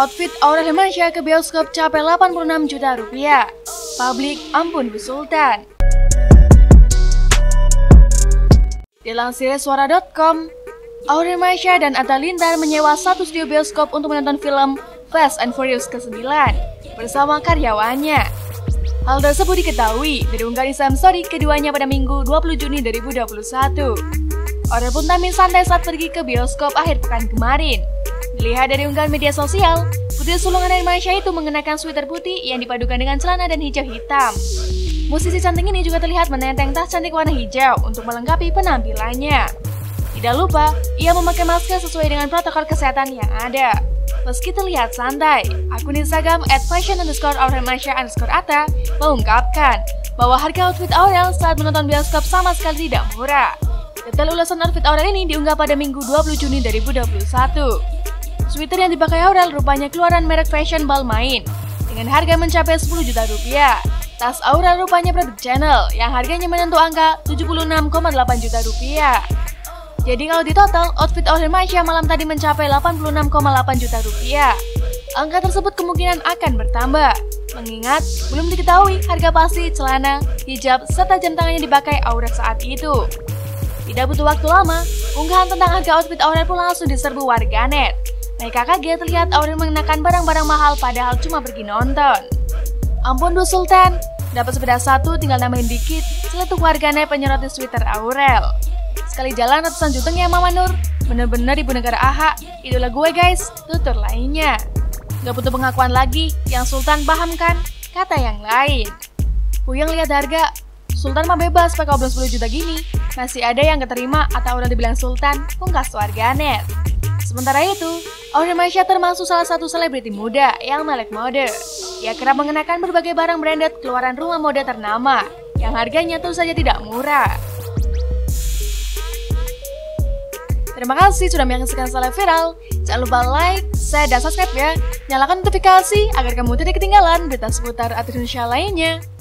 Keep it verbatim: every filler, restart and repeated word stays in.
Outfit Aurel Hermansyah ke bioskop capai delapan puluh enam juta rupiah. Publik ampun Bu Sultan. Dilansir suara dot com, Aurel Hermansyah dan Atta Halilintar menyewa satu studio bioskop untuk menonton film Fast and Furious ke sembilan bersama karyawannya. Hal tersebut diketahui dari unggahan Instagram story keduanya pada Minggu dua puluh Juni dua ribu dua puluh satu. Aurel pun tampil santai saat pergi ke bioskop akhir pekan kemarin. Dilihat dari unggahan media sosial, putri sulungan Hermansyah itu mengenakan sweater putih yang dipadukan dengan celana dan hijab hitam. Musisi cantik ini juga terlihat menenteng tas cantik warna hijau untuk melengkapi penampilannya. Tidak lupa, ia memakai masker sesuai dengan protokol kesehatan yang ada. Meski terlihat santai, akun Instagram at fashion underscore aurel hermansyah underscore atta mengungkapkan bahwa harga outfit Aurel saat menonton bioskop sama sekali tidak murah. Detail ulasan outfit Aurel ini diunggah pada Minggu dua puluh Juni dua ribu dua puluh satu. Sweater yang dipakai Aurel rupanya keluaran merek fashion Balmain dengan harga mencapai sepuluh juta rupiah. Tas Aurel rupanya produk Chanel yang harganya menyentuh angka tujuh puluh enam koma delapan juta rupiah. Jadi kalau ditotal, outfit Aurel Hermansyah malam tadi mencapai delapan puluh enam koma delapan juta rupiah. Angka tersebut kemungkinan akan bertambah, mengingat belum diketahui harga pasti celana, hijab, serta jam tangan yang dipakai Aurel saat itu. Tidak butuh waktu lama, unggahan tentang harga outfit Aurel pun langsung diserbu warganet. Mereka kaget terlihat Aurel mengenakan barang-barang mahal padahal cuma pergi nonton. Ampun Bu Sultan, dapat sepeda satu tinggal nambahin dikit, seletuk warganet penyoroti Twitter Aurel. Sekali jalan ratusan juteng ya Mama Nur, bener-bener ibu negara A H A, idola gue guys, tutur lainnya. Gak butuh pengakuan lagi, yang Sultan paham kan, kata yang lain. Puyeng lihat harga, Sultan mah bebas pakai obrolan sepuluh juta gini, masih ada yang keterima atau Aurel dibilang Sultan, pungkas warganet. Sementara itu, Aurel Hermansyah termasuk salah satu selebriti muda yang melek mode. Ia kerap mengenakan berbagai barang branded keluaran rumah mode ternama, yang harganya tentu saja tidak murah. Terima kasih sudah menyaksikan Seleb Viral. Jangan lupa like, share, dan subscribe ya. Nyalakan notifikasi agar kamu tidak ketinggalan berita seputar artis Indonesia lainnya.